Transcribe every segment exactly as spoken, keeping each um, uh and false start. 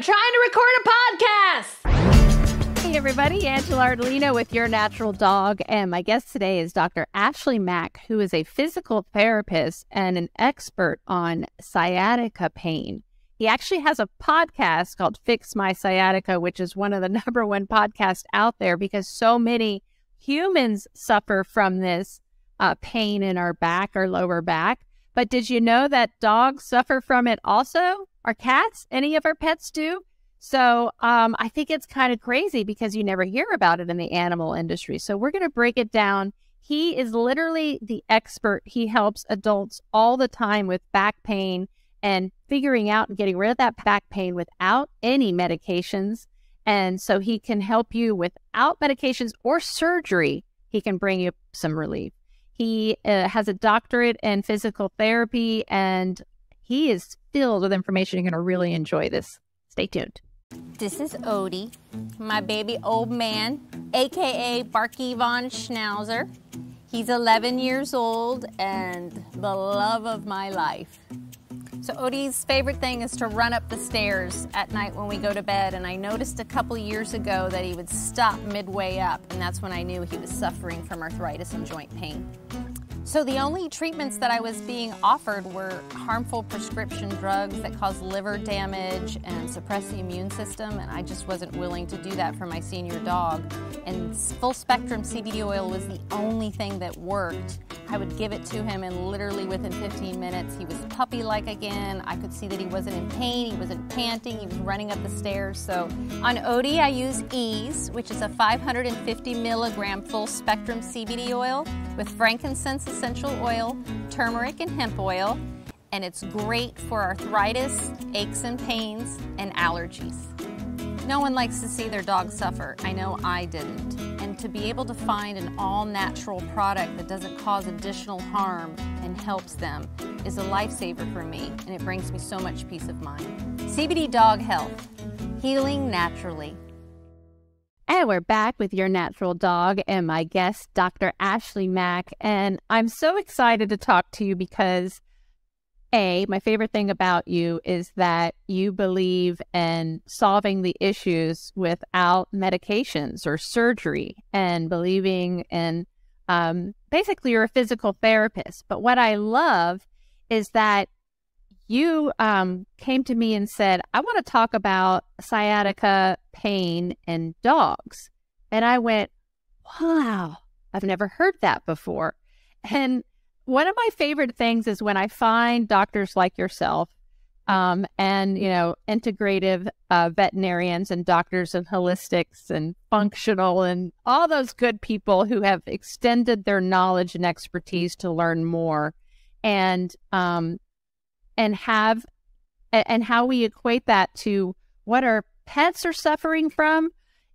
I'm trying to record a podcast. Hey, everybody. Angela Ardolino with Your Natural Dog. And my guest today is Doctor Ashley Mak, who is a physical therapist and an expert on sciatica pain. He actually has a podcast called Fix My Sciatica, which is one of the number one podcasts out there because so many humans suffer from this uh, pain in our back or lower back. But did you know that dogs suffer from it also? Our cats, any of our pets do. So um, I think it's kind of crazy because you never hear about it in the animal industry. So we're going to break it down. He is literally the expert. He helps adults all the time with back pain and figuring out and getting rid of that back pain without any medications. And so he can help you without medications or surgery. He can bring you some relief. He uh, has a doctorate in physical therapy, and he is filled with information. You're going to really enjoy this. Stay tuned. This is Odie, my baby old man, a k a. Barky Von Schnauzer. He's eleven years old and the love of my life. So Odie's favorite thing is to run up the stairs at night when we go to bed, and I noticed a couple years ago that he would stop midway up, and that's when I knew he was suffering from arthritis and joint pain. So the only treatments that I was being offered were harmful prescription drugs that cause liver damage and suppress the immune system, and I just wasn't willing to do that for my senior dog. And full spectrum C B D oil was the only thing that worked. I would give it to him, and literally within fifteen minutes, he was puppy-like again. I could see that he wasn't in pain, he wasn't panting, he was running up the stairs. So on Odie, I use Ease, which is a five hundred fifty milligram full-spectrum C B D oil with frankincense essential oil, turmeric, and hemp oil, and it's great for arthritis, aches and pains, and allergies. No one likes to see their dog suffer. I know I didn't. And to be able to find an all-natural product that doesn't cause additional harm and helps them is a lifesaver for me, and it brings me so much peace of mind. C B D Dog Health, healing naturally. And we're back with Your Natural Dog and my guest, Doctor Ashley Mak. And I'm so excited to talk to you because, A, my favorite thing about you is that you believe in solving the issues without medications or surgery and believing in, um, basically you're a physical therapist. But what I love is that you um, came to me and said, I want to talk about sciatica pain in dogs. And I went, wow, I've never heard that before. And one of my favorite things is when I find doctors like yourself um, and, you know, integrative uh, veterinarians and doctors and holistics and functional and all those good people who have extended their knowledge and expertise to learn more and um, and have and how we equate that to what our pets are suffering from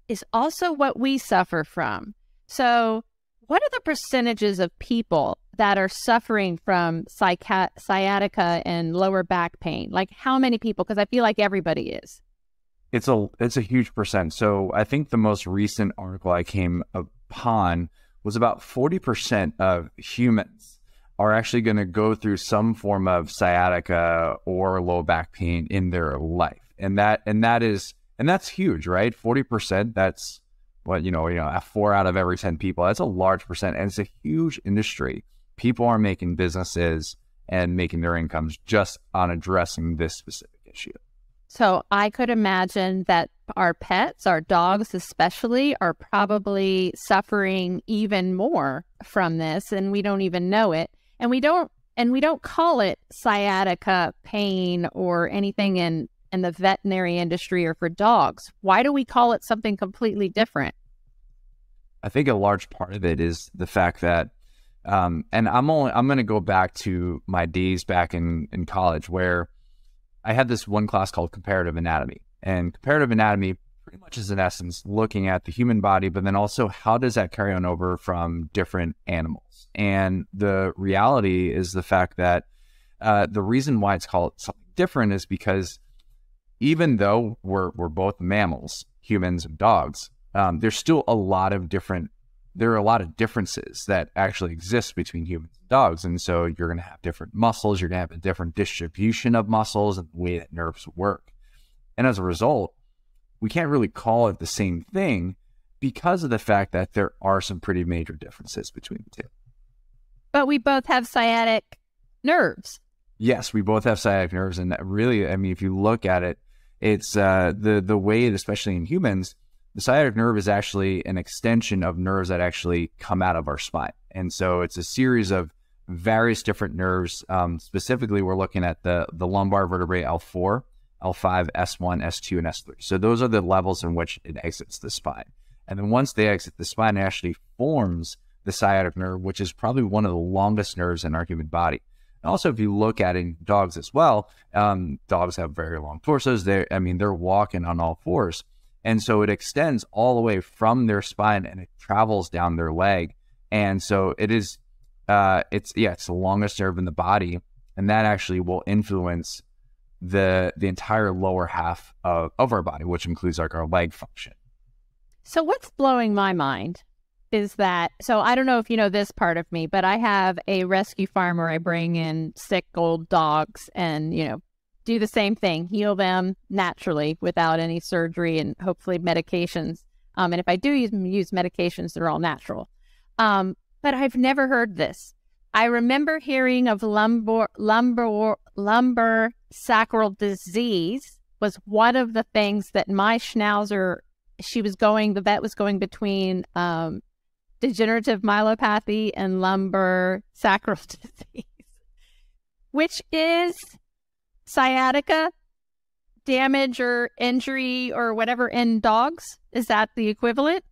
is also what we suffer from. So what are the percentages of people that are suffering from sciatica and lower back pain? Like how many people? Because I feel like everybody is. It's a, it's a huge percent. So I think the most recent article I came upon was about forty percent of humans are actually going to go through some form of sciatica or low back pain in their life. And that, and that is, and that's huge, right? forty percent, that's what, you know, you know, four out of every ten people, that's a large percent. And it's a huge industry. People are making businesses and making their incomes just on addressing this specific issue. So I could imagine that our pets, our dogs especially, are probably suffering even more from this, and we don't even know it. And we don't, and we don't call it sciatica pain or anything in, in the veterinary industry or for dogs. Why do we call it something completely different? I think a large part of it is the fact that Um, and I'm only, I'm going to go back to my days back in, in college where I had this one class called comparative anatomy, and comparative anatomy pretty much is in essence looking at the human body, but then also how does that carry on over from different animals? And the reality is the fact that, uh, the reason why it's called something different is because even though we're, we're both mammals, humans and dogs, um, there's still a lot of different there are a lot of differences that actually exist between humans and dogs. And so you're going to have different muscles. You're going to have a different distribution of muscles and the way that nerves work. And as a result, we can't really call it the same thing because of the fact that there are some pretty major differences between the two. But we both have sciatic nerves. Yes, we both have sciatic nerves. And that really, I mean, if you look at it, it's uh, the, the way, especially in humans, the sciatic nerve is actually an extension of nerves that actually come out of our spine. And so it's a series of various different nerves. Um, specifically, we're looking at the, the lumbar vertebrae L four, L five, S one, S two, and S three. So those are the levels in which it exits the spine. And then once they exit the spine, it actually forms the sciatic nerve, which is probably one of the longest nerves in our human body. And also, if you look at in dogs as well, um, dogs have very long torsos. They're, I mean, they're walking on all fours. And so it extends all the way from their spine and it travels down their leg. And so it is, uh, it's, yeah, it's the longest nerve in the body. And that actually will influence the the entire lower half of, of our body, which includes like our leg function. So what's blowing my mind is that, so I don't know if you know this part of me, but I have a rescue farm where I bring in sick old dogs and, you know, do the same thing, heal them naturally without any surgery and hopefully medications. Um, and if I do use, use medications, they're all natural. Um, but I've never heard this. I remember hearing of lumbar, lumbar, lumbar sacral disease was one of the things that my Schnauzer, she was going, the vet was going between um, degenerative myelopathy and lumbar sacral disease, which is sciatica damage or injury or whatever in dogs? Is that the equivalent?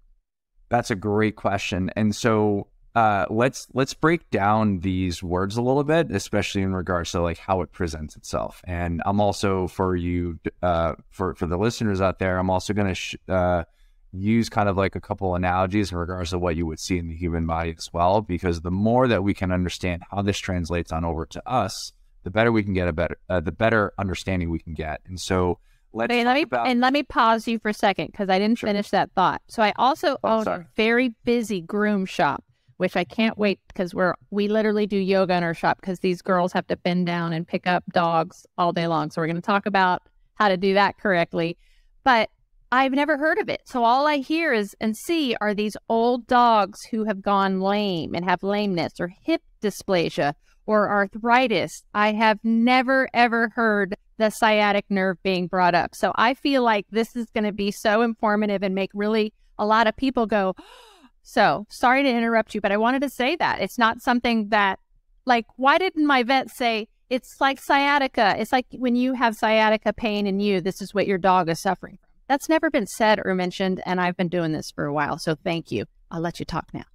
That's a great question. And so uh, let's let's break down these words a little bit, especially in regards to like how it presents itself. And I'm also for you, uh, for, for the listeners out there, I'm also going to sh uh, use kind of like a couple analogies in regards to what you would see in the human body as well, because the more that we can understand how this translates on over to us, the better we can get a better, uh, the better understanding we can get. And so let's okay, let me, about... And let me pause you for a second because I didn't sure. finish that thought. So I also oh, own sorry. a very busy groom shop, which I can't wait because we're, we literally do yoga in our shop because these girls have to bend down and pick up dogs all day long. So we're going to talk about how to do that correctly, but I've never heard of it. So all I hear is and see are these old dogs who have gone lame and have lameness or hip dysplasia or arthritis. I have never, ever heard the sciatic nerve being brought up. So I feel like this is going to be so informative and make really a lot of people go, oh. So sorry to interrupt you, but I wanted to say that it's not something that like, why didn't my vet say it's like sciatica? It's like when you have sciatica pain in you, this is what your dog is suffering from. That's never been said or mentioned. And I've been doing this for a while. So thank you. I'll let you talk now.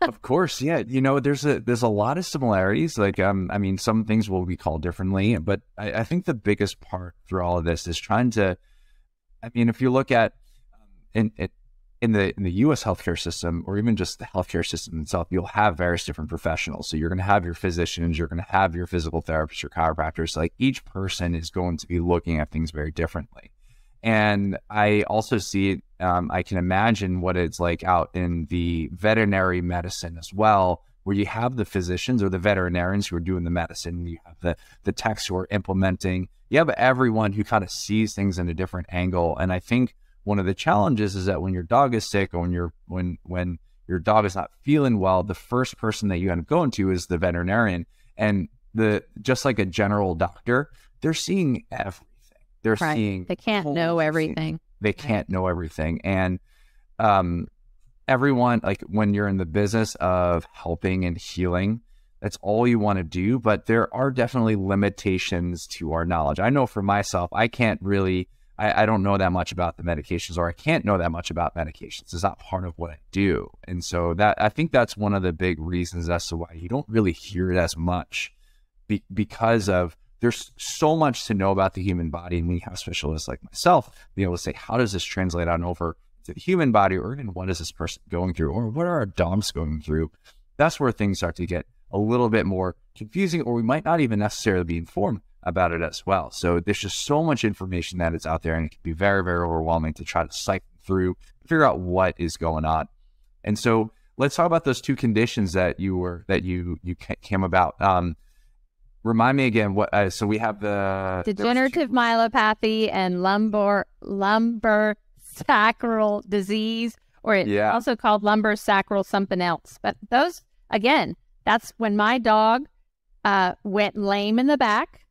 Of course. Yeah. You know, there's a, there's a lot of similarities. Like, um, I mean, some things will be called differently, but I, I think the biggest part through all of this is trying to, I mean, if you look at in, in the, in the U S healthcare system, or even just the healthcare system itself, you'll have various different professionals. So you're going to have your physicians, you're going to have your physical therapists, your chiropractors, like each person is going to be looking at things very differently. And I also see, um, I can imagine what it's like out in the veterinary medicine as well, where you have the physicians or the veterinarians who are doing the medicine, you have the, the techs who are implementing, you have everyone who kind of sees things in a different angle. And I think one of the challenges is that when your dog is sick or when, you're, when, when your dog is not feeling well, the first person that you end up going to is the veterinarian. And the just like a general doctor, they're seeing everything. They're right. seeing they can't know everything. They can't right. know everything. And um, everyone, like when you're in the business of helping and healing, that's all you want to do. But there are definitely limitations to our knowledge. I know for myself, I can't really, I, I don't know that much about the medications, or I can't know that much about medications. It's not part of what I do. And so that, I think that's one of the big reasons as to why you don't really hear it as much be, because of, there's so much to know about the human body, and we have specialists like myself be able to say, how does this translate on over to the human body, or even what is this person going through, or what are our dogs going through? That's where things start to get a little bit more confusing, or we might not even necessarily be informed about it as well. So there's just so much information that is out there, and it can be very, very overwhelming to try to siphon through, figure out what is going on. And so let's talk about those two conditions that you were, that you, you came about. Um, Remind me again what uh, so we have the degenerative myelopathy and lumbar lumbar sacral disease, or it's yeah. also called lumbar sacral something else. But those, again, that's when my dog uh, went lame in the back,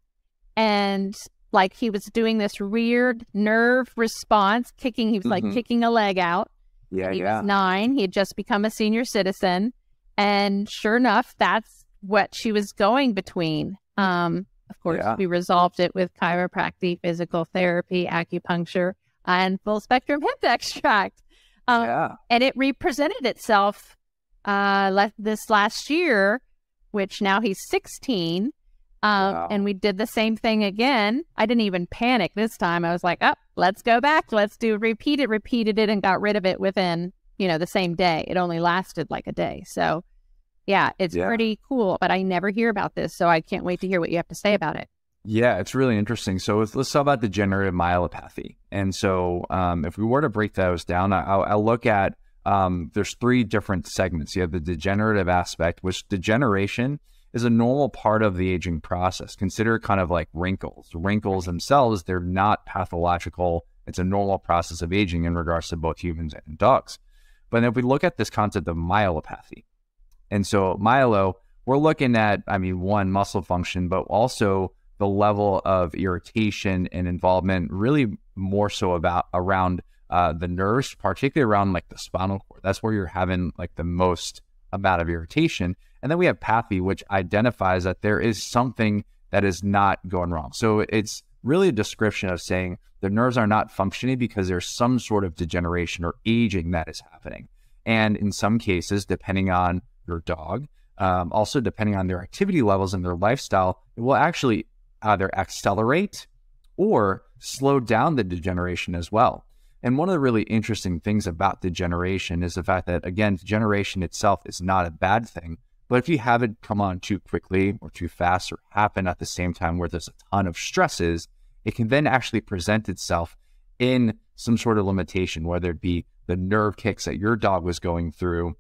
and like he was doing this weird nerve response, kicking. He was mm-hmm. like kicking a leg out. Yeah, he yeah. was nine. He had just become a senior citizen, and sure enough, that's what she was going between. Um, of course, yeah. we resolved it with chiropractic, physical therapy, acupuncture, and full spectrum hemp extract. Um, yeah. And it represented itself uh, le this last year, which now he's sixteen. Uh, wow. And we did the same thing again. I didn't even panic this time. I was like, oh, let's go back. Let's do repeat it, repeated it, and got rid of it within, you know, the same day. It only lasted like a day. So yeah, it's yeah. pretty cool, but I never hear about this, so I can't wait to hear what you have to say about it. Yeah, it's really interesting. So let's, let's talk about degenerative myelopathy. And so um, if we were to break those down, I'll, I'll look at, um, there's three different segments. You have the degenerative aspect, which degeneration is a normal part of the aging process. Consider kind of like wrinkles. Wrinkles themselves, they're not pathological. It's a normal process of aging in regards to both humans and dogs. But if we look at this concept of myelopathy, and so myelo, we're looking at, I mean, one, muscle function, but also the level of irritation and involvement, really more so about around uh, the nerves, particularly around like the spinal cord. That's where you're having like the most amount of irritation. And then we have pathy, which identifies that there is something that is not going wrong. So it's really a description of saying the nerves are not functioning because there's some sort of degeneration or aging that is happening. And in some cases, depending on your dog, um, also depending on their activity levels and their lifestyle, it will actually either accelerate or slow down the degeneration as well. And one of the really interesting things about degeneration is the fact that, again, degeneration itself is not a bad thing, but if you have it come on too quickly or too fast or happen at the same time where there's a ton of stresses, it can then actually present itself in some sort of limitation, whether it be the nerve kicks that your dog was going through.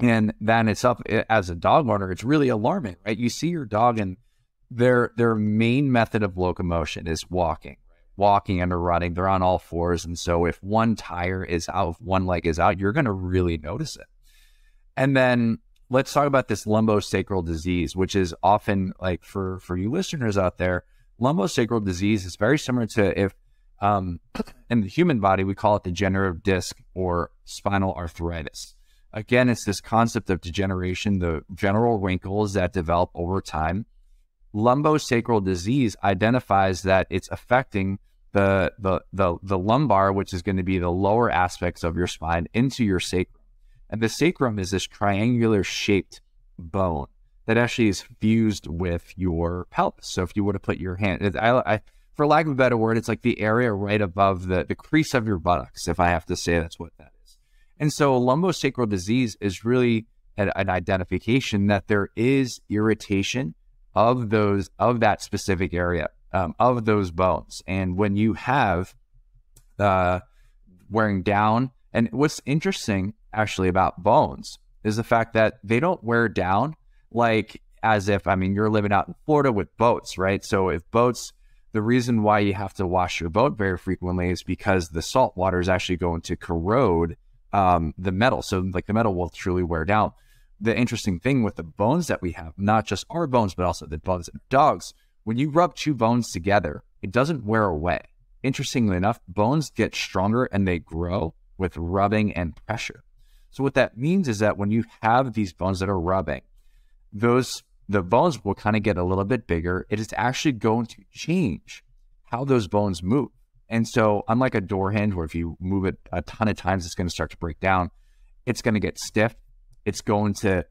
And that itself, as a dog owner, it's really alarming, right? You see your dog and their their main method of locomotion is walking, walking and running. They're on all fours. And so if one tire is out, if one leg is out, you're going to really notice it. And then let's talk about this lumbosacral disease, which is often like for, for you listeners out there, lumbosacral disease is very similar to if um, in the human body, we call it degenerative disc or spinal arthritis. Again, it's this concept of degeneration, the general wrinkles that develop over time. Lumbosacral disease identifies that it's affecting the, the, the, the lumbar, which is going to be the lower aspects of your spine, into your sacrum. And the sacrum is this triangular shaped bone that actually is fused with your pelvis. So if you were to put your hand, I, I, for lack of a better word, it's like the area right above the, the crease of your buttocks, if I have to say that's what that is. And so lumbosacral disease is really an, an identification that there is irritation of those, of that specific area, um, of those bones. And when you have uh, wearing down, and what's interesting actually about bones is the fact that they don't wear down like as if, I mean, you're living out in Florida with boats, right? So if boats, the reason why you have to wash your boat very frequently is because the salt water is actually going to corrode Um, the metal. So like the metal will truly wear down. The interesting thing with the bones that we have, not just our bones, but also the bones of dogs, when you rub two bones together, it doesn't wear away. Interestingly enough, bones get stronger and they grow with rubbing and pressure. So what that means is that when you have these bones that are rubbing, those, the bones will kind of get a little bit bigger. It is actually going to change how those bones move. And so unlike a door hinge where if you move it a ton of times, it's going to start to break down, it's going to get stiff. It's going to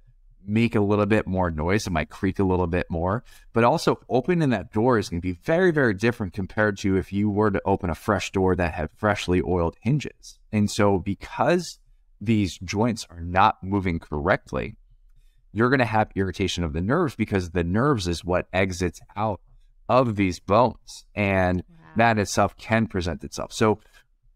make a little bit more noise. It might creak a little bit more, but also opening that door is going to be very, very different compared to if you were to open a fresh door that had freshly oiled hinges. And so because these joints are not moving correctly, you're going to have irritation of the nerves because the nerves is what exits out of these bones. And that itself can present itself. So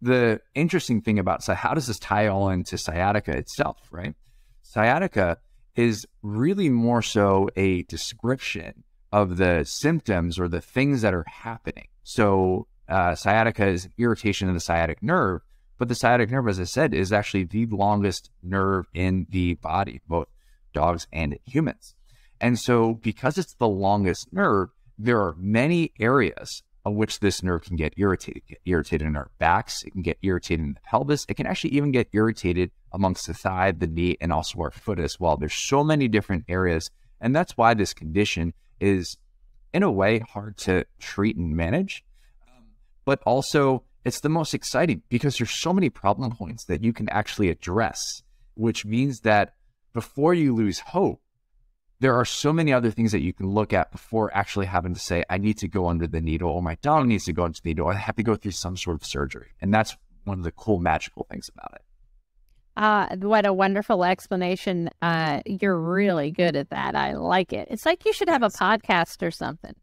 the interesting thing about, so how does this tie all into sciatica itself, right? Sciatica is really more so a description of the symptoms or the things that are happening. So uh, sciatica is irritation of the sciatic nerve, but the sciatic nerve, as I said, is actually the longest nerve in the body, both dogs and humans. And so because it's the longest nerve, there are many areas on which this nerve can get irritated. It can get irritated in our backs, it can get irritated in the pelvis, it can actually even get irritated amongst the thigh, the knee, and also our foot as well. There's so many different areas, and that's why this condition is, in a way, hard to treat and manage, but also it's the most exciting because there's so many problem points that you can actually address, which means that before you lose hope, there are so many other things that you can look at before actually having to say, I need to go under the needle, or my dog needs to go under the needle, I have to go through some sort of surgery. And that's one of the cool, magical things about it. Uh, what a wonderful explanation. Uh, you're really good at that. I like it. It's like you should have a podcast or something.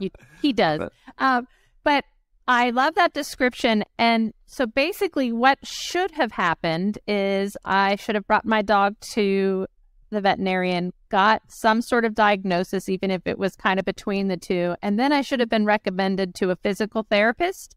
you, he does. But, um, but I love that description. And so basically what should have happened is I should have brought my dog to the veterinarian, got some sort of diagnosis, even if it was kind of between the two. And then I should have been recommended to a physical therapist.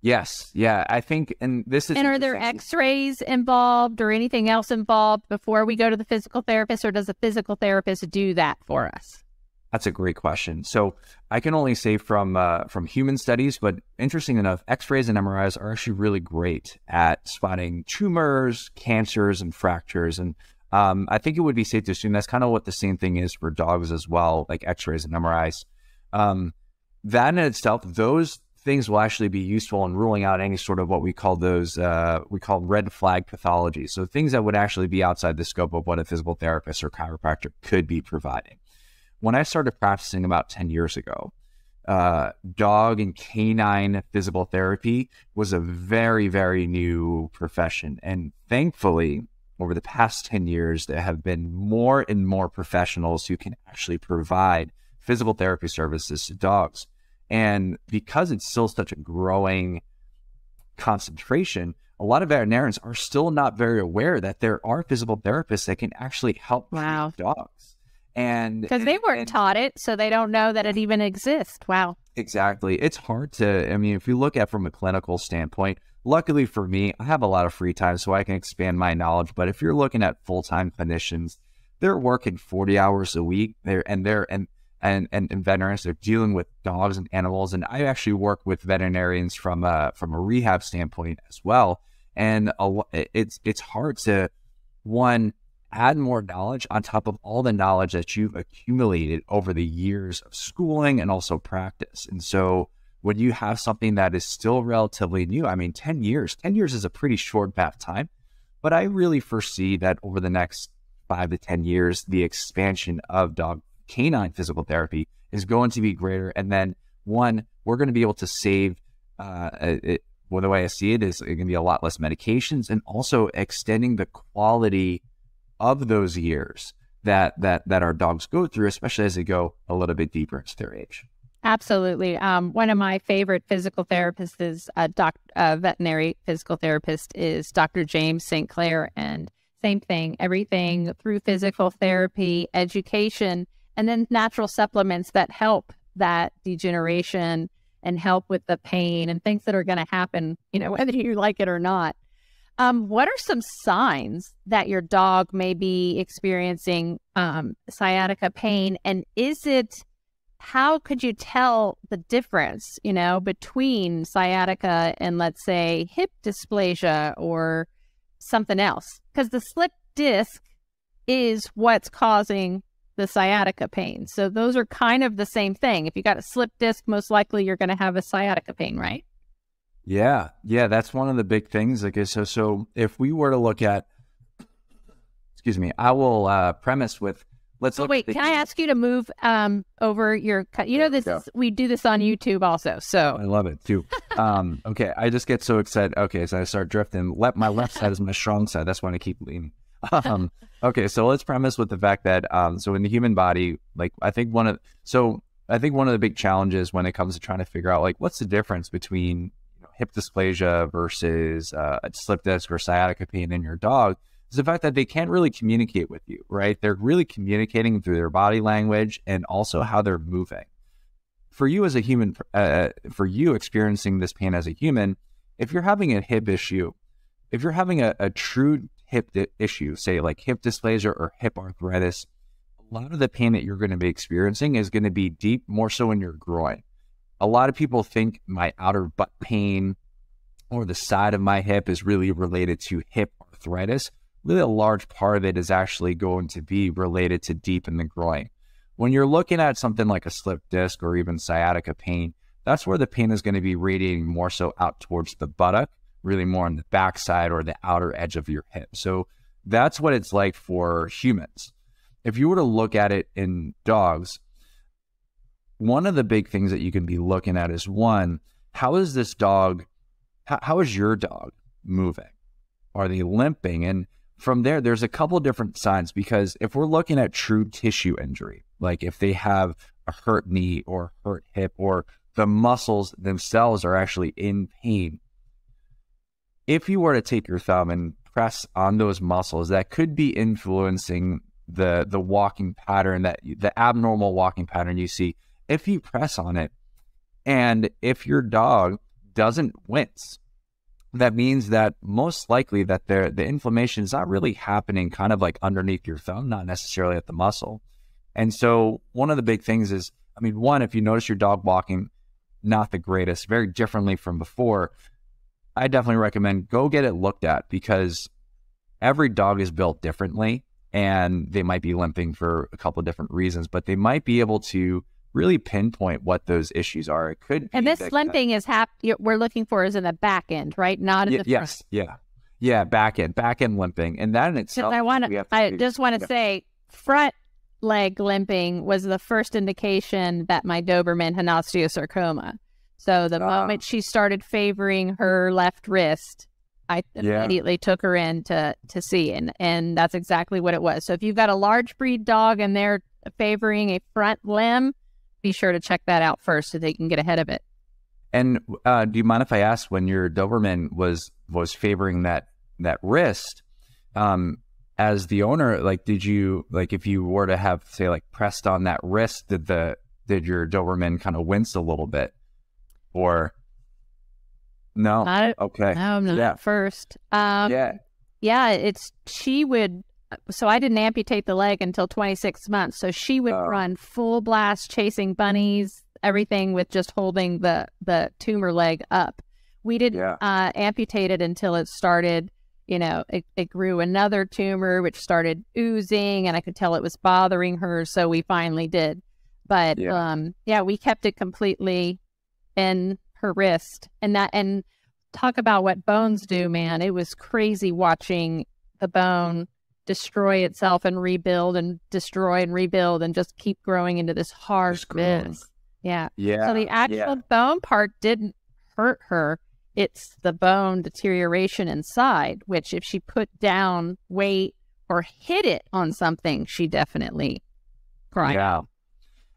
Yes. Yeah. I think, and this is. And are there x-rays involved or anything else involved before we go to the physical therapist, or does the physical therapist do that for us? That's a great question. So I can only say from, uh, from human studies, but interesting enough, x-rays and M R Is are actually really great at spotting tumors, cancers, and fractures. And Um, I think it would be safe to assume that's kind of what the same thing is for dogs as well, like x-rays and M R Is. Um, that in itself, those things will actually be useful in ruling out any sort of what we call those, uh, we call red flag pathologies. So things that would actually be outside the scope of what a physical therapist or chiropractor could be providing. When I started practicing about ten years ago, uh, dog and canine physical therapy was a very, very new profession. And thankfully, over the past ten years, there have been more and more professionals who can actually provide physical therapy services to dogs. And because it's still such a growing concentration, a lot of veterinarians are still not very aware that there are physical therapists that can actually help wow. treat dogs. And because they weren't and, taught it, so they don't know that it even exists. Wow. Exactly. It's hard to, I mean, if you look at from a clinical standpoint, luckily for me, I have a lot of free time, so I can expand my knowledge. But if you're looking at full-time clinicians, they're working forty hours a week. They're and they're and and and, and veterinarians, they're dealing with dogs and animals. And I actually work with veterinarians from a from a rehab standpoint as well. And a, it's it's hard to one add more knowledge on top of all the knowledge that you've accumulated over the years of schooling and also practice. And so, when you have something that is still relatively new, I mean, ten years, ten years is a pretty short bath time, but I really foresee that over the next five to ten years, the expansion of dog canine physical therapy is going to be greater. And then one, we're going to be able to save, uh, it, well, the way I see it is it's going to be a lot less medications and also extending the quality of those years that, that, that our dogs go through, especially as they go a little bit deeper into their age. Absolutely. Um, one of my favorite physical therapists is a doc, a veterinary physical therapist is Doctor James Saint Clair, and same thing, everything through physical therapy, education, and then natural supplements that help that degeneration and help with the pain and things that are going to happen, you know, whether you like it or not. Um, what are some signs that your dog may be experiencing um, sciatica pain, and is it how could you tell the difference, you know, between sciatica and, let's say, hip dysplasia or something else? Because the slipped disc is what's causing the sciatica pain. So those are kind of the same thing. If you got a slipped disc, most likely you're going to have a sciatica pain, right? Yeah. Yeah. That's one of the big things. Like, so, so if we were to look at, excuse me, I will uh, premise with, Let's oh, wait, can I ask you to move um, over your, you know, this, yeah. we do this on YouTube also, so. I love it too. um, okay, I just get so excited. Okay, so I start drifting. Left, my left side is my strong side. That's why I keep leaning. Um, okay, so let's premise with the fact that, um, so in the human body, like I think one of, so I think one of the big challenges when it comes to trying to figure out like, what's the difference between you know, hip dysplasia versus uh, a slip disc or sciatica pain in your dog is the fact that they can't really communicate with you, right? They're really communicating through their body language and also how they're moving. For you as a human, uh, for you experiencing this pain as a human, if you're having a hip issue, if you're having a, a true hip issue, say like hip dysplasia or hip arthritis, a lot of the pain that you're going to be experiencing is going to be deep, more so in your groin. A lot of people think my outer butt pain or the side of my hip is really related to hip arthritis. Really a large part of it is actually going to be related to deep in the groin. When you're looking at something like a slipped disc or even sciatica pain, that's where the pain is going to be radiating more so out towards the buttock, really more on the backside or the outer edge of your hip. So that's what it's like for humans. If you were to look at it in dogs, one of the big things that you can be looking at is, one, how is this dog, how, how is your dog moving? Are they limping? And from there, there's a couple of different signs, because if we're looking at true tissue injury, like if they have a hurt knee or hurt hip, or the muscles themselves are actually in pain, if you were to take your thumb and press on those muscles, that could be influencing the the walking pattern, that the abnormal walking pattern you see. If you press on it and if your dog doesn't wince, that means that most likely that the the inflammation is not really happening kind of like underneath your thumb, not necessarily at the muscle. And so one of the big things is, I mean, one, if you notice your dog walking not the greatest, very differently from before, I definitely recommend go get it looked at, because every dog is built differently. And they might be limping for a couple of different reasons, but they might be able to really pinpoint what those issues are. It could be. And this limping is hap- we're looking for is in the back end, right? Not in the front. Yes, yeah. Yeah, back end, back end limping. And that in itself, I wanna, I just want to say front leg limping was the first indication that my Doberman had osteosarcoma. So the moment she started favoring her left wrist, I immediately yeah. took her in to, to see, and, and that's exactly what it was. So if you've got a large breed dog and they're favoring a front limb, be sure to check that out first so they can get ahead of it. And uh, do you mind if I ask, when your Doberman was was favoring that that wrist, um, as the owner, like did you, like if you were to have, say, like pressed on that wrist, did the did your Doberman kind of wince a little bit, or? No. Not, okay. No, I'm not yeah. first. Um, yeah. Yeah. It's, she would, so I didn't amputate the leg until twenty-six months. So she would oh. run full blast, chasing bunnies, everything, with just holding the, the tumor leg up. We didn't yeah. uh, amputate it until it started, you know, it, it grew another tumor, which started oozing, and I could tell it was bothering her. So we finally did. But yeah, um, yeah we kept it completely in her wrist. And that, and talk about what bones do, man. It was crazy watching the bone destroy itself and rebuild and destroy and rebuild and just keep growing into this hard biz. Yeah. Yeah. So the actual yeah. bone part didn't hurt her. It's the bone deterioration inside, which if she put down weight or hit it on something, she definitely cried. Yeah.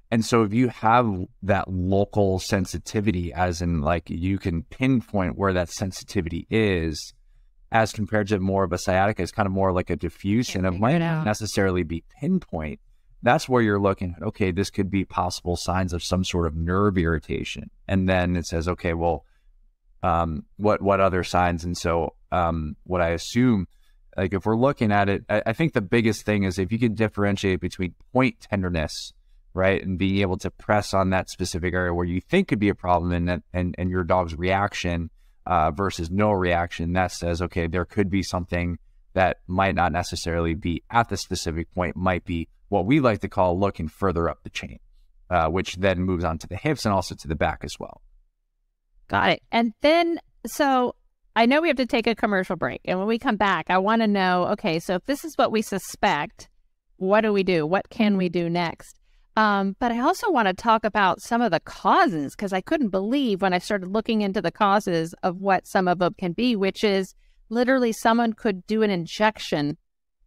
And so if you have that local sensitivity, as in like you can pinpoint where that sensitivity is, as compared to more of a sciatica, it's kind of more like a diffusion of, might not necessarily be pinpoint. That's where you're looking at, okay, this could be possible signs of some sort of nerve irritation. And then it says, okay, well, um, what, what other signs? And so um, what I assume, like if we're looking at it, I, I think the biggest thing is if you can differentiate between point tenderness, right, and being able to press on that specific area where you think could be a problem, and that, and, and your dog's reaction uh, versus no reaction, that says, okay, there could be something that might not necessarily be at the specific point, might be what we like to call looking further up the chain, uh, which then moves on to the hips and also to the back as well. Got it. And then, so I know we have to take a commercial break. And when we come back, I want to know, okay, so if this is what we suspect, what do we do? What can we do next? Um, but I also want to talk about some of the causes, because I couldn't believe when I started looking into the causes of what some of them can be, which is literally someone could do an injection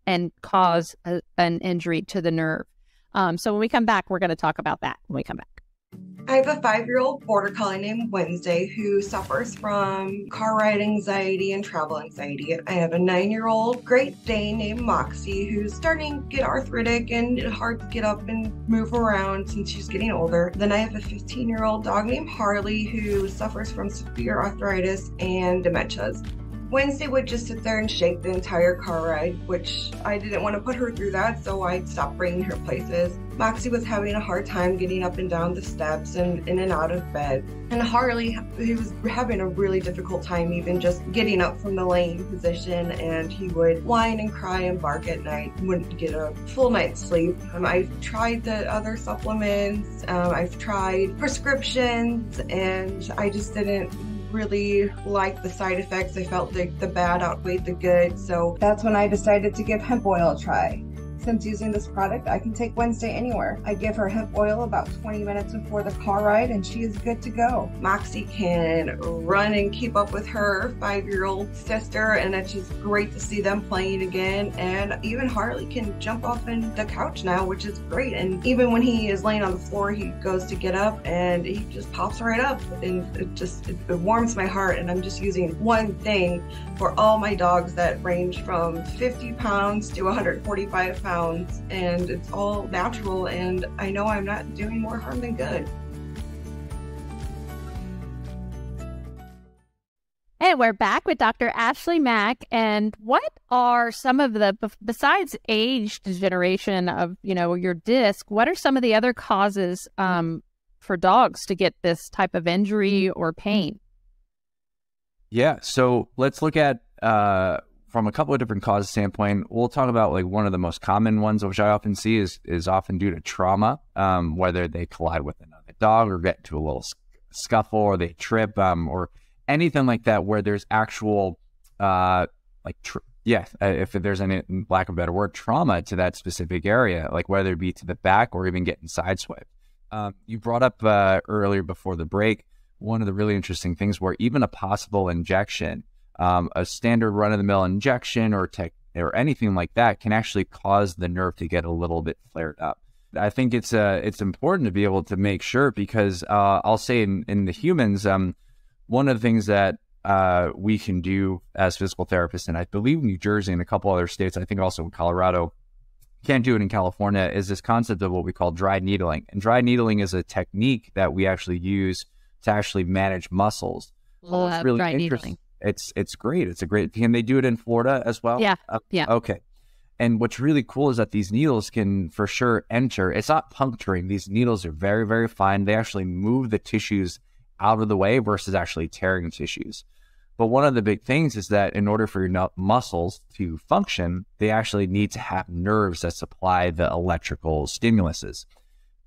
and cause a, an injury to the nerve. Um, so when we come back, we're going to talk about that when we come back. I have a five-year-old border collie named Wednesday who suffers from car ride anxiety and travel anxiety. I have a nine-year-old Great Dane named Moxie who's starting to get arthritic and hard to get up and move around since she's getting older. Then I have a fifteen-year-old dog named Harley who suffers from severe arthritis and dementias. Wednesday would just sit there and shake the entire car ride, which I didn't want to put her through that, so I stopped bringing her places. Moxie was having a hard time getting up and down the steps and in and out of bed. And Harley, he was having a really difficult time even just getting up from the laying position, and he would whine and cry and bark at night, wouldn't get a full night's sleep. Um, I've tried the other supplements, um, I've tried prescriptions, and I just didn't really liked the side effects. I felt like the bad outweighed the good, so that's when I decided to give hemp oil a try. Since using this product, I can take Wednesday anywhere. I give her hemp oil about twenty minutes before the car ride and she is good to go. Moxie can run and keep up with her five-year-old sister, and it's just great to see them playing again. And even Harley can jump off in the couch now, which is great. And even when he is laying on the floor, he goes to get up and he just pops right up, and it just it, it warms my heart. And I'm just using one thing for all my dogs that range from fifty pounds to one hundred forty-five pounds. And it's all natural, and I know I'm not doing more harm than good. And we're back with Doctor Ashley Mak. And what are some of the, besides age degeneration of, you know, your disc, what are some of the other causes um, for dogs to get this type of injury or pain? Yeah, so let's look at uh from a couple of different causes standpoint. We'll talk about like one of the most common ones, which I often see is, is often due to trauma, um, whether they collide with another dog or get into a little scuffle or they trip, um, or anything like that, where there's actual, uh, like, tr yeah, if there's any lack of a better word, trauma to that specific area, like whether it be to the back or even getting sideswiped. Um, you brought up, uh, earlier before the break, one of the really interesting things where even a possible injection, Um, a standard run-of-the-mill injection or tech or anything like that can actually cause the nerve to get a little bit flared up. I think it's uh, it's important to be able to make sure, because uh, I'll say in, in the humans, um, one of the things that uh, we can do as physical therapists, and I believe New Jersey and a couple other states, I think also in Colorado, can't do it in California, is this concept of what we call dry needling. And dry needling is a technique that we actually use to actually manage muscles. Love it's really dry needling. It's it's great. It's a great. Can they do it in Florida as well? Yeah, uh, yeah. Okay. And what's really cool is that these needles can for sure enter. It's not puncturing. These needles are very, very fine. They actually move the tissues out of the way versus actually tearing tissues. But one of the big things is that in order for your muscles to function, they actually need to have nerves that supply the electrical stimuluses.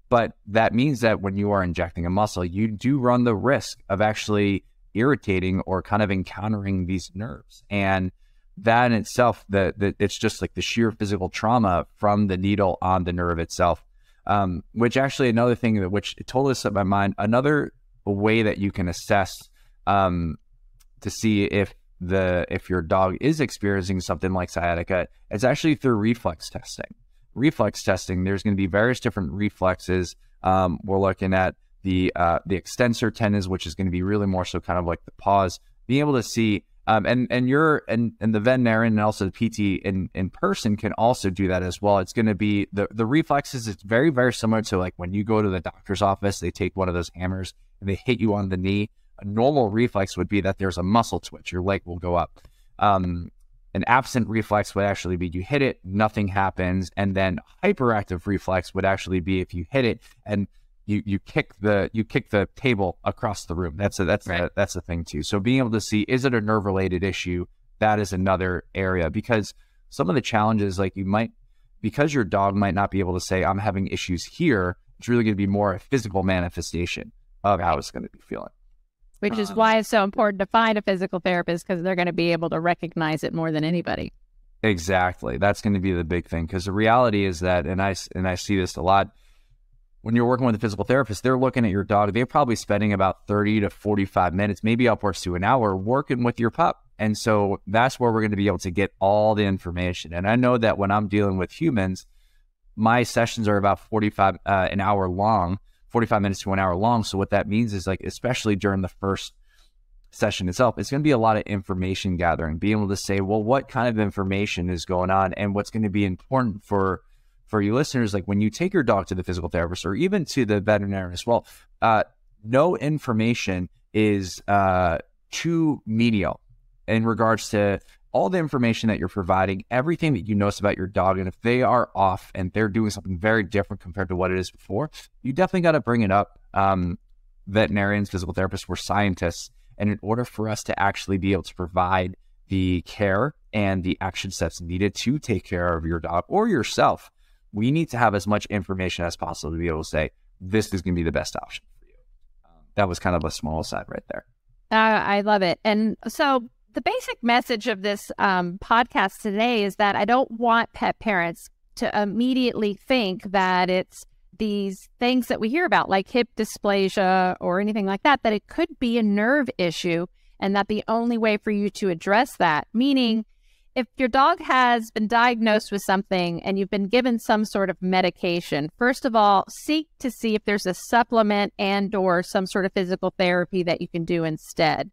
But that means that when you are injecting a muscle, you do run the risk of actually irritating or kind of encountering these nerves, and that in itself, the, the it's just like the sheer physical trauma from the needle on the nerve itself, um, which actually another thing that which it totally slipped my mind. Another way that you can assess um, to see if the if your dog is experiencing something like sciatica is actually through reflex testing. Reflex testing. There's going to be various different reflexes. Um, we're looking at the uh, the extensor tendons, which is going to be really more so kind of like the paws, being able to see, um, and and your and and the veterinarian and also the P T in in person can also do that as well. It's going to be the the reflexes. It's very very similar to like when you go to the doctor's office, they take one of those hammers and they hit you on the knee. A normal reflex would be that there's a muscle twitch, your leg will go up. Um, an absent reflex would actually be you hit it, nothing happens, and then hyperactive reflex would actually be if you hit it and You you kick the you kick the table across the room. That's a, that's right. a, that's the thing too. So being able to see, is it a nerve related issue? That is another area, because some of the challenges, like you might, because your dog might not be able to say I'm having issues here. It's really going to be more a physical manifestation of how it's going to be feeling. Which is um, why it's so important to find a physical therapist, because they're going to be able to recognize it more than anybody. Exactly, that's going to be the big thing, because the reality is that, and I and I see this a lot. When you're working with a physical therapist, they're looking at your dog. They're probably spending about thirty to forty-five minutes, maybe upwards to an hour, working with your pup. And so that's where we're going to be able to get all the information. And I know that when I'm dealing with humans, my sessions are about forty-five, uh, an hour long forty-five minutes to an hour long. So what that means is, like, especially during the first session itself, it's going to be a lot of information gathering, being able to say, well, what kind of information is going on, and what's going to be important for for you listeners, like when you take your dog to the physical therapist or even to the veterinarian as well. Uh, no information is uh, too medial in regards to all the information that you're providing, everything that you notice about your dog. And if they are off and they're doing something very different compared to what it is before, you definitely got to bring it up. Um, veterinarians, physical therapists, we're scientists. And in order for us to actually be able to provide the care and the action steps needed to take care of your dog or yourself, we need to have as much information as possible to be able to say, this is going to be the best option for you. Um, that was kind of a small aside right there. Uh, I love it. And so the basic message of this um, podcast today is that I don't want pet parents to immediately think that it's these things that we hear about, like hip dysplasia or anything like that, that it could be a nerve issue, and that the only way for you to address that, meaning if your dog has been diagnosed with something and you've been given some sort of medication, first of all, seek to see if there's a supplement and or some sort of physical therapy that you can do instead.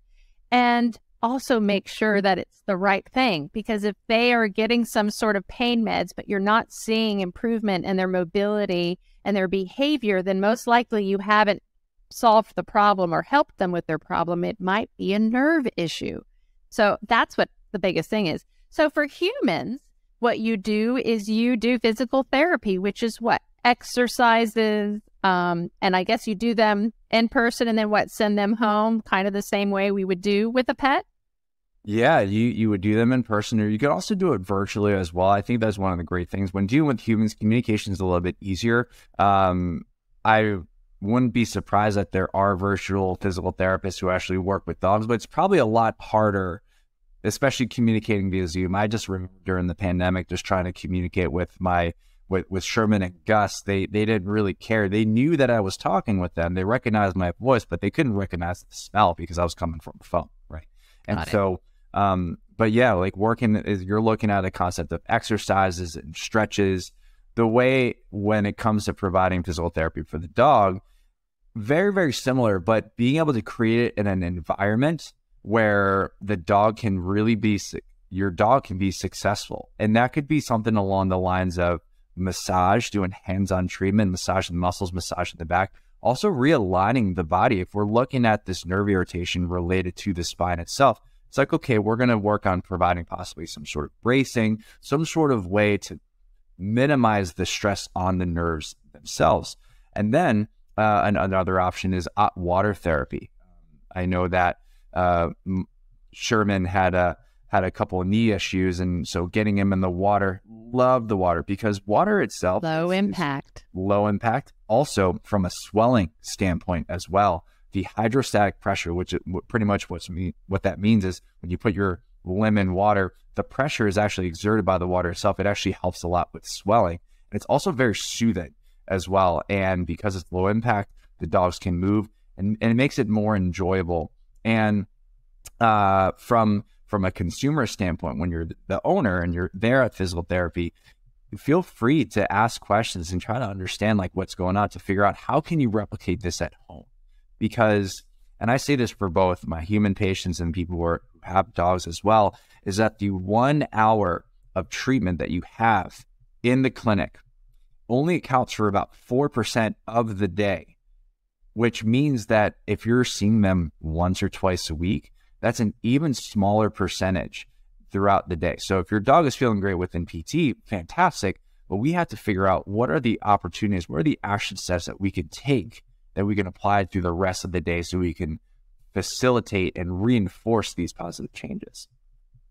And also make sure that it's the right thing, because if they are getting some sort of pain meds, but you're not seeing improvement in their mobility and their behavior, then most likely you haven't solved the problem or helped them with their problem. It might be a nerve issue. So that's what the biggest thing is. So for humans, what you do is you do physical therapy, which is what? Exercises. Um, and I guess you do them in person and then what? Send them home, kind of the same way we would do with a pet? Yeah, you, you would do them in person, or you could also do it virtually as well. I think that's one of the great things. When dealing with humans, communication is a little bit easier. Um, I wouldn't be surprised that there are virtual physical therapists who actually work with dogs, but it's probably a lot harder, especially communicating via Zoom. I just remember during the pandemic, just trying to communicate with my With, with Sherman and Gus. They they didn't really care. They knew that I was talking with them. They recognized my voice, but they couldn't recognize the smell because I was coming from the phone, right? And Got so, um, but yeah, like working is, you're looking at a concept of exercises and stretches. The way when it comes to providing physical therapy for the dog, very, very similar, but being able to create it in an environment where the dog can really be, your dog can be successful. And that could be something along the lines of massage, doing hands-on treatment, massage the muscles, massage the back, also realigning the body. If we're looking at this nerve irritation related to the spine itself, it's like, okay, we're going to work on providing possibly some sort of bracing, some sort of way to minimize the stress on the nerves themselves. And then uh, another option is hot water therapy. I know that uh, Sherman had a had a couple of knee issues. And so getting him in the water, love the water, because water itself, low impact, low impact. Also from a swelling standpoint as well, the hydrostatic pressure, which it, pretty much what's mean, what that means is when you put your limb in water, the pressure is actually exerted by the water itself. It actually helps a lot with swelling. And it's also very soothing as well. And because it's low impact, the dogs can move, and, and it makes it more enjoyable. And uh, from, From a consumer standpoint, when you're the owner and you're there at physical therapy, feel free to ask questions and try to understand like what's going on to figure out how can you replicate this at home. Because, and I say this for both my human patients and people who, are, who have dogs as well, is that the one hour of treatment that you have in the clinic only accounts for about four percent of the day, which means that if you're seeing them once or twice a week, that's an even smaller percentage throughout the day. So if your dog is feeling great within P T, fantastic, but we have to figure out what are the opportunities, what are the action steps that we can take that we can apply through the rest of the day so we can facilitate and reinforce these positive changes.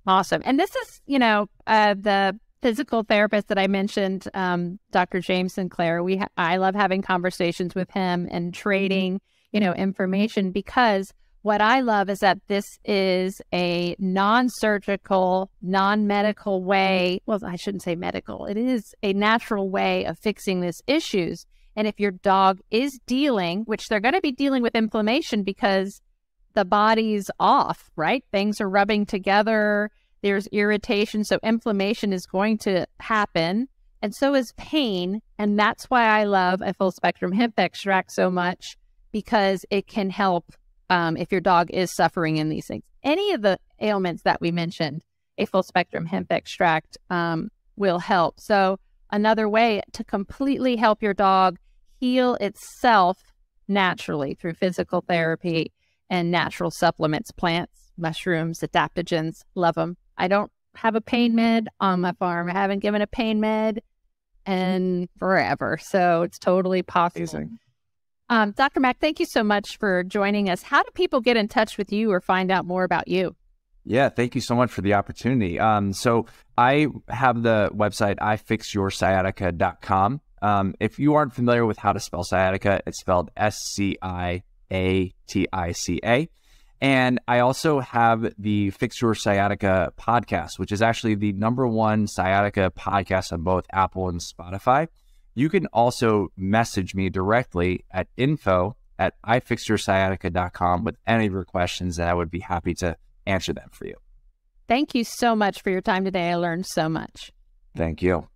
Awesome. And this is, you know, uh, the physical therapist that I mentioned, um, Doctor James Saint Clair, we ha I love having conversations with him and trading, you know, information, because what I love is that this is a non-surgical, non-medical way. Well, I shouldn't say medical. It is a natural way of fixing these issues. And if your dog is dealing, which they're going to be dealing with inflammation because the body's off, right? Things are rubbing together. There's irritation. So inflammation is going to happen. And so is pain. And that's why I love a full spectrum hemp extract so much, because it can help um, if your dog is suffering in these things. Any of the ailments that we mentioned, a full spectrum hemp extract um, will help. So another way to completely help your dog heal itself naturally through physical therapy and natural supplements, plants, mushrooms, adaptogens, love them. I don't have a pain med on my farm. I haven't given a pain med in forever. So it's totally possible. Amazing. Um, Doctor Mak, thank you so much for joining us. How do people get in touch with you or find out more about you? Yeah, thank you so much for the opportunity. Um, so I have the website, i fix your sciatica dot com. Um, if you aren't familiar with how to spell sciatica, it's spelled S C I A T I C A. And I also have the Fix Your Sciatica podcast, which is actually the number one sciatica podcast on both Apple and Spotify. You can also message me directly at info at i fix your sciatica dot com with any of your questions, and I would be happy to answer them for you. Thank you so much for your time today. I learned so much. Thank you.